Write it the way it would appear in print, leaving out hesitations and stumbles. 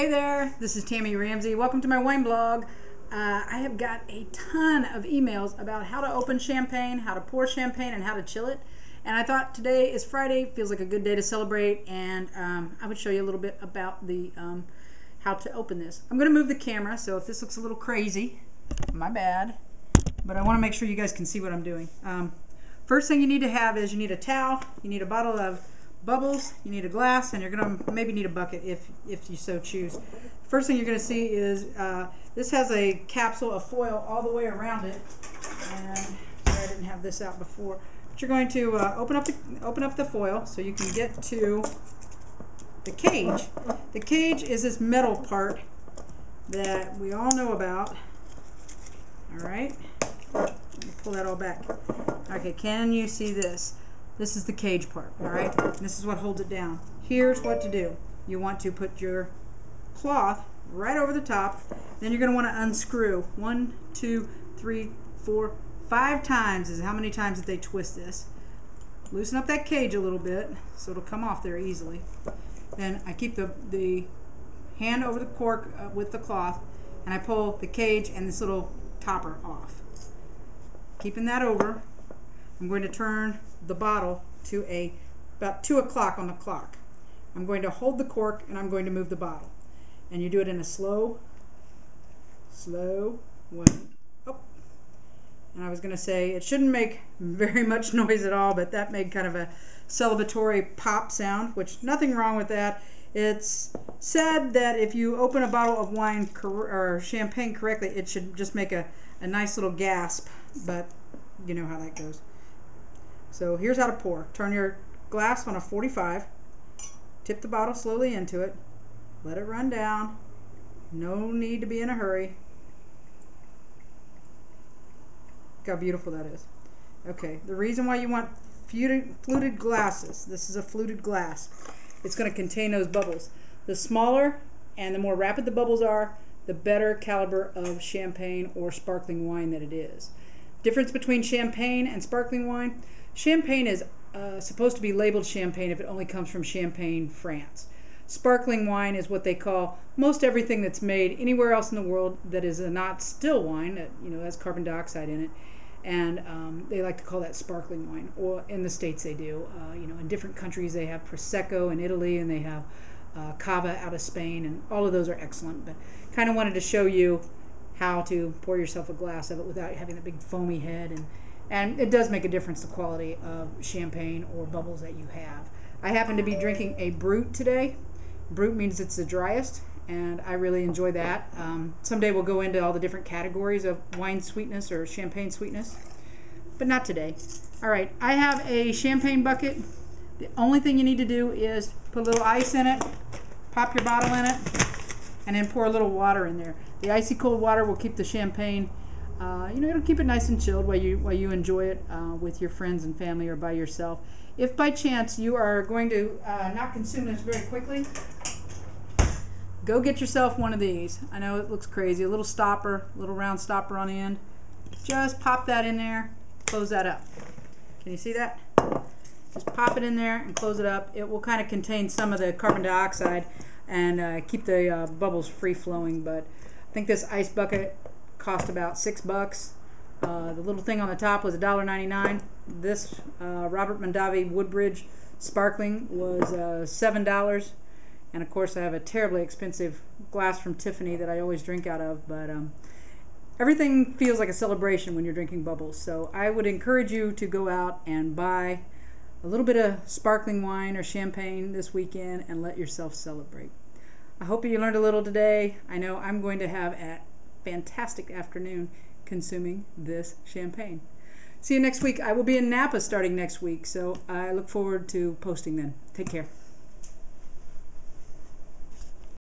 Hey there, this is Tammy Ramsey. Welcome to my wine blog. I have got a ton of emails about how to open champagne, how to pour champagne, and how to chill it. And I thought today is Friday, feels like a good day to celebrate, and I would show you a little bit about the how to open this. I'm going to move the camera, so if this looks a little crazy, my bad. But I want to make sure you guys can see what I'm doing. First thing you need to have is you need a towel, you need a bottle of bubbles, you need a glass, and you're going to maybe need a bucket if you so choose. First thing you're going to see is this has a capsule of foil all the way around it, and sorry I didn't have this out before. But you're going to open up the foil so you can get to the cage. The cage is this metal part that we all know about. All right, let me pull that all back. Okay, can you see this? This is the cage part, all right? This is what holds it down. Here's what to do. You want to put your cloth right over the top. Then you're gonna wanna unscrew. 1, 2, 3, 4, 5 times is how many times that they twist this. Loosen up that cage a little bit so it'll come off there easily. Then I keep the hand over the cork with the cloth, and I pull the cage and this little topper off. Keeping that over, I'm going to turn the bottle to about 2 o'clock on the clock. I'm going to hold the cork and I'm going to move the bottle. And you do it in a slow way. Oh. And I was going to say it shouldn't make very much noise at all, but that made kind of a celebratory pop sound, which nothing wrong with that. It's said that if you open a bottle of wine or champagne correctly, it should just make a nice little gasp, but you know how that goes. So here's how to pour. Turn your glass on a 45, tip the bottle slowly into it, let it run down. No need to be in a hurry. Look how beautiful that is. Okay, the reason why you want fluted glasses, this is a fluted glass. It's going to contain those bubbles. The smaller and the more rapid the bubbles are, the better caliber of champagne or sparkling wine that it is. Difference between champagne and sparkling wine. Champagne is supposed to be labeled champagne if it only comes from Champagne, France. Sparkling wine is what they call most everything that's made anywhere else in the world that is not still wine, that, you know, has carbon dioxide in it, and they like to call that sparkling wine. Or in the States they do. You know, in different countries they have Prosecco in Italy, and they have Cava out of Spain, and all of those are excellent. But kind of wanted to show you how to pour yourself a glass of it without having that big foamy head, and it does make a difference, the quality of champagne or bubbles that you have. I happen to be drinking a Brut today. Brut means it's the driest, and I really enjoy that. Someday we'll go into all the different categories of wine sweetness or champagne sweetness, but not today. All right, I have a champagne bucket. The only thing you need to do is put a little ice in it, pop your bottle in it, and then pour a little water in there. The icy cold water will keep the champagne, you know, it'll keep it nice and chilled while you enjoy it with your friends and family or by yourself. If by chance you are going to not consume this very quickly, go get yourself one of these. I know it looks crazy, a little stopper, a little round stopper on the end. Just pop that in there, close that up. Can you see that? Just pop it in there and close it up. It will kind of contain some of the carbon dioxide and keep the bubbles free flowing. But I think this ice bucket cost about $6. The little thing on the top was $1.99. This Robert Mondavi Woodbridge Sparkling was $7. And of course I have a terribly expensive glass from Tiffany that I always drink out of, but everything feels like a celebration when you're drinking bubbles. So I would encourage you to go out and buy a little bit of sparkling wine or champagne this weekend and let yourself celebrate. I hope you learned a little today. I know I'm going to have a fantastic afternoon consuming this champagne. See you next week. I will be in Napa starting next week, so I look forward to posting then. Take care.